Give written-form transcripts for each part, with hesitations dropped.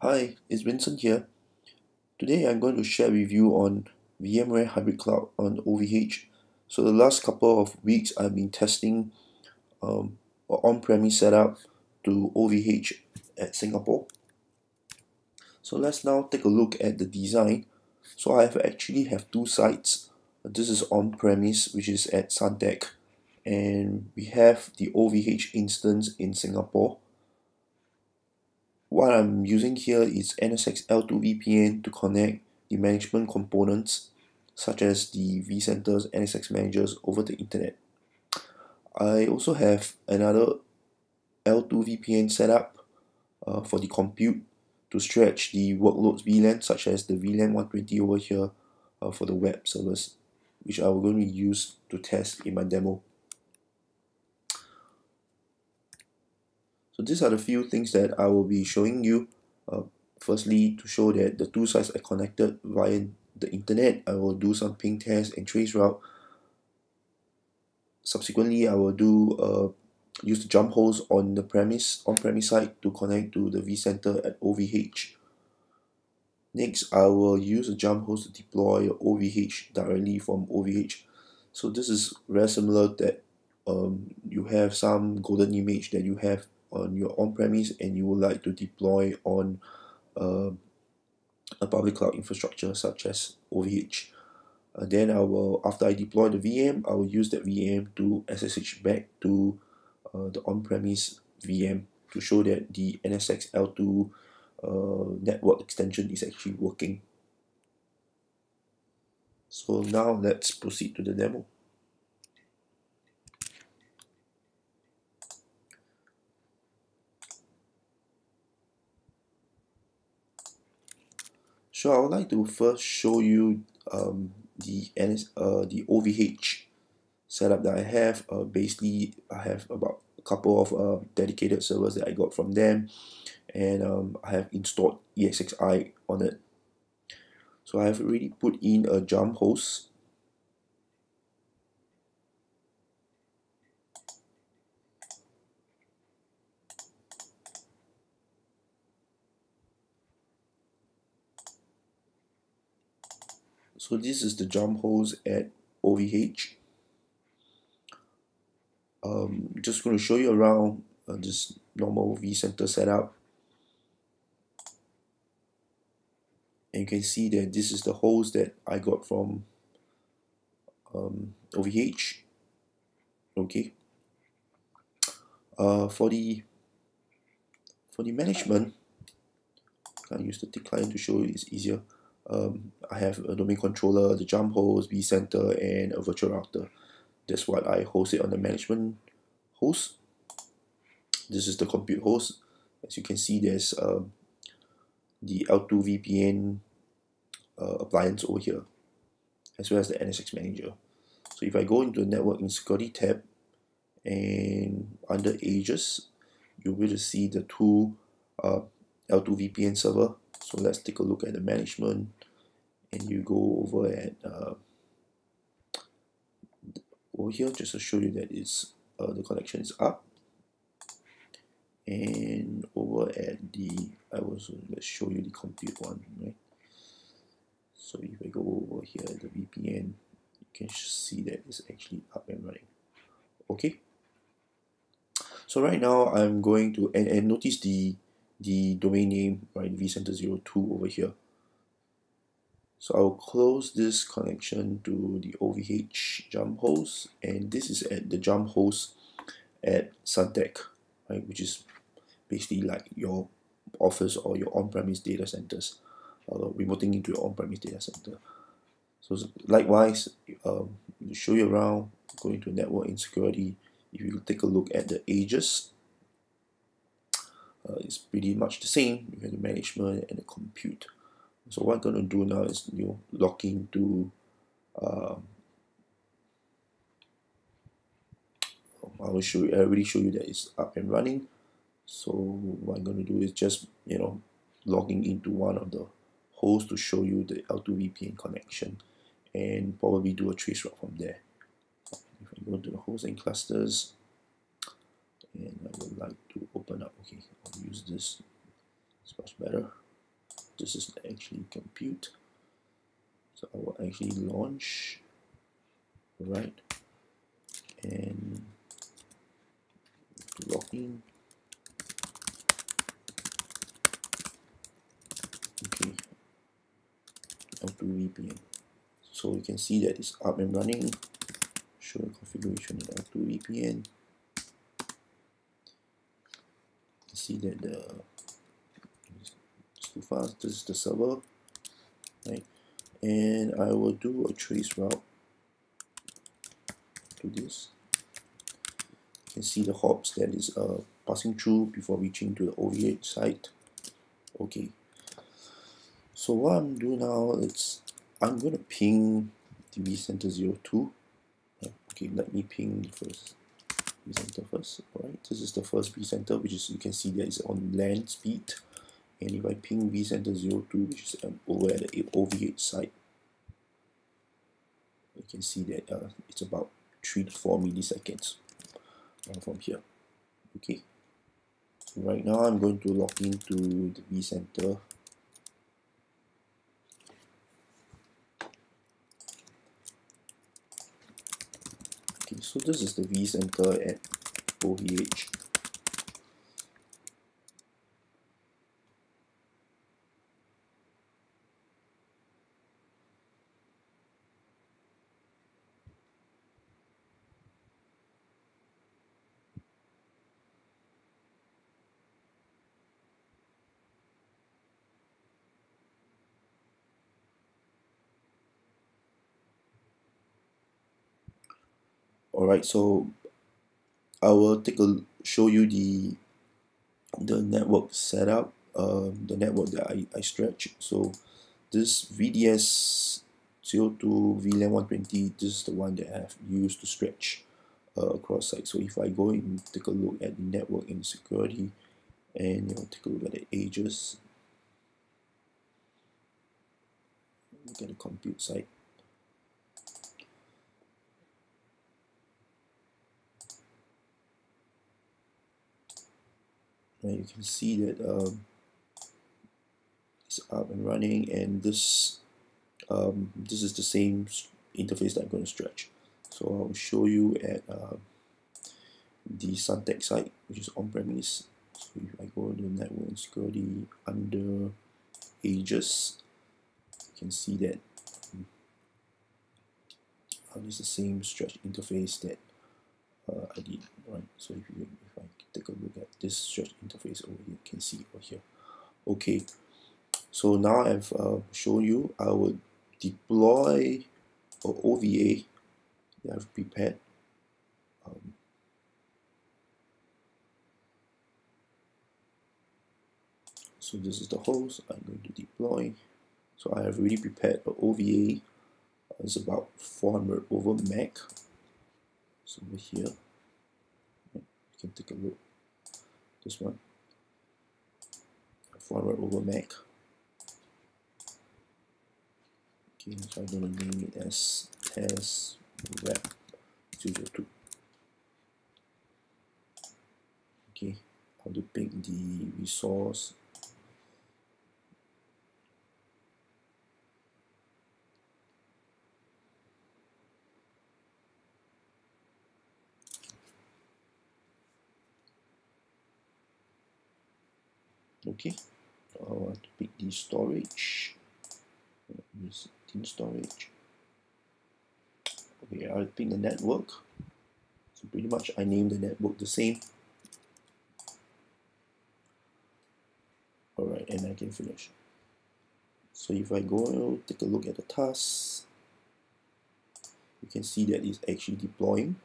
Hi, it's Vincent here. Today I'm going to share with you on VMware Hybrid Cloud on OVH. So the last couple of weeks I've been testing on-premise setup to OVH at Singapore. So let's now take a look at the design. So I actually have two sites. This is on-premise, which is at Suntec, and we have the OVH instance in Singapore. What I'm using here is NSX L2VPN to connect the management components such as the vCenters, NSX managers over the internet. I also have another L2VPN setup for the compute to stretch the workloads VLAN, such as the VLAN 120 over here for the web servers, which I'm going to use to test in my demo. So these are the few things that I will be showing you. Firstly, to show that the two sites are connected via the internet, I will do some ping test and trace route. Subsequently, I will use the jump host on the on-premise site to connect to the vCenter at OVH. Next, I will use a jump host to deploy OVH directly from OVH. So this is very similar that you have some golden image that you have on your on-premise and you would like to deploy on a public cloud infrastructure such as OVH. Then I will, after I deploy the VM, I will use that VM to SSH back to the on-premise VM to show that the NSX L2 network extension is actually working. So now let's proceed to the demo. So I would like to first show you the OVH setup that I have. Basically, I have about a couple of dedicated servers that I got from them, and I have installed EXXI on it. So I have already put in a jump host. So this is the jump host at OVH. Just going to show you around this normal vCenter setup. And you can see that this is the host that I got from OVH. Okay. For the management, I use the thick client to show you, it's easier. I have a domain controller, the jump host, vCenter, and a virtual router. That's what I host it on the management host. This is the compute host. As you can see, there's the L2VPN appliance over here, as well as the NSX manager. So if I go into the network in security tab and under ages, you will see the two L2VPN server. So let's take a look at the management, and you go over at over here just to show you that it's the connection is up, and over at the let's show you the compute one, right? So if I go over here at the VPN, you can see that it's actually up and running. Okay. So right now I'm going to and notice the domain name, right, vcenter02 over here. So I'll close this connection to the OVH jump host, and this is at the jump host at Suntec, right, which is basically like your office or your on-premise data centers, remoting into your on-premise data center. So likewise, to show you around, going to network and security, if you take a look at the ages, it's pretty much the same. You have the management and the compute. So what I'm going to do now is log into I already show you that it's up and running. So what I'm going to do is just logging into one of the hosts to show you the L2VPN connection, and probably do a trace route from there. If I go to the hosts and clusters, and I would like to open up, okay, I'll use this, it's much better. this is actually compute. So I will actually launch, right, and log in. Okay, L2VPN. So you can see that it's up and running. Show configuration in L2VPN. You see that it's too fast. This is the server, right? And I will do a trace route to this. You can see the hops that is passing through before reaching to the OVH site. Okay. So what I'm doing now is I'm gonna ping the vCenter 02. Okay, let me ping the first vCenter first. Alright, this is the first vCenter, which is, you can see that is on LAN speed. And if I ping vCenter 02, which is over at the OVH site, you can see that it's about 3 to 4 milliseconds from here. Okay, so right now I'm going to log into the vCenter. Okay, so this is the vCenter at OVH. Alright, so I will show you the network setup, the network that I stretch. So this VDS 02 VLAN 120, this is the one that I have used to stretch across sites. So if I go and take a look at the network and security, and take a look at the edges, look at the compute site. You can see that it's up and running, and this this is the same interface that I'm going to stretch. So I'll show you at the Suntec site, which is on-premise. So if I go to network and security under ages, you can see that it's the same stretch interface that I did, right? So if I take a look at this stretch interface over here, you can see over here. Okay, so now I've shown you I would deploy an OVA that I've prepared. So this is the host I'm going to deploy. So I have already prepared an OVA. It's about 400 over MAC. So over here, you can take a look. This one, 400 over MAC. Okay, so I'm gonna name it as test web 02. Okay, how to pick the resource. Okay, I want to pick the storage. Use thin storage. Okay, I'll pick the network. So pretty much I name the network the same. Alright, and I can finish. So if I go take a look at the tasks, you can see that it's actually deploying.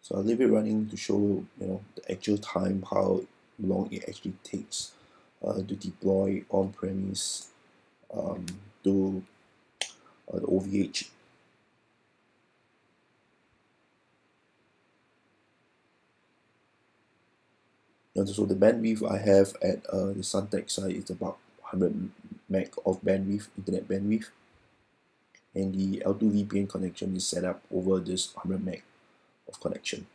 So I'll leave it running to show the actual time, how long it actually takes to deploy on-premise to the OVH. And so the bandwidth I have at the Suntec site is about 100 MAC of bandwidth, internet bandwidth, and the L2 VPN connection is set up over this 100 MAC of connection.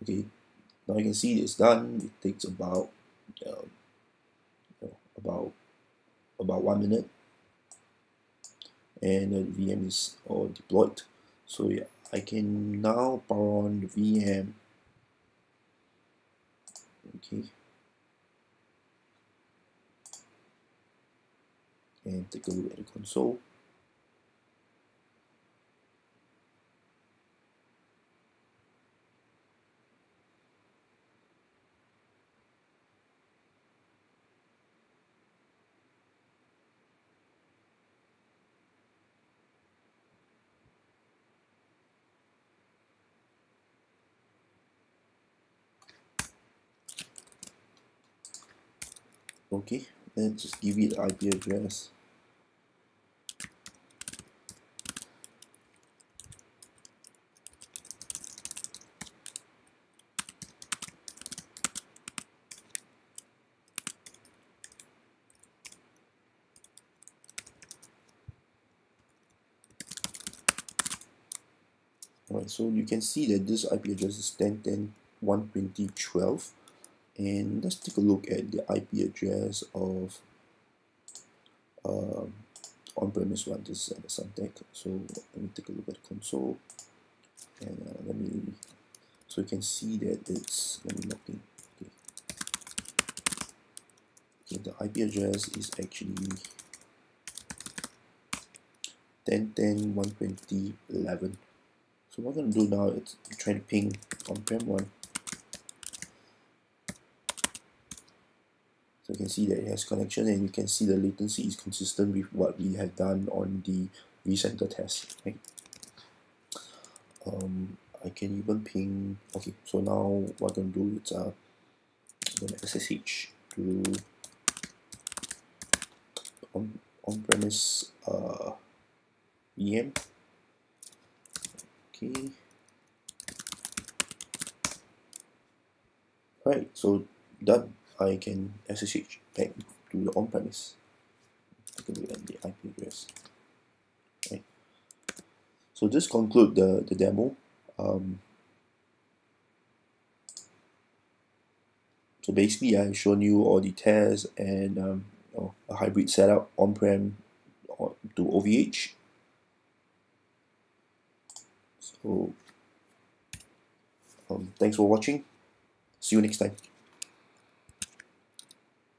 Okay, now you can see it's done. It takes about 1 minute, and the VM is all deployed. So yeah, I can now power on the VM. Okay, and take a look at the console. Okay, then just give it IP address. Alright, so you can see that this IP address is 10.10.120.12. And let's take a look at the IP address of on-premise one. This is Symantec. So let me take a look at the console, and so you can see that it's log in. Okay. Okay, the IP address is actually 10.10.120.11. So what I'm gonna do now is try to ping on-prem one. So you can see that it has connection, and you can see the latency is consistent with what we have done on the vCenter test. Right? I can even ping. Okay, so now what I'm gonna do is I'm gonna SSH to on-premise VM. Okay. Right. So done. I can SSH back to the on-premise. Take a look at the IP address. Right. So this concludes the demo. So basically, I've shown you all the tests and a hybrid setup on-prem to OVH. So thanks for watching. See you next time.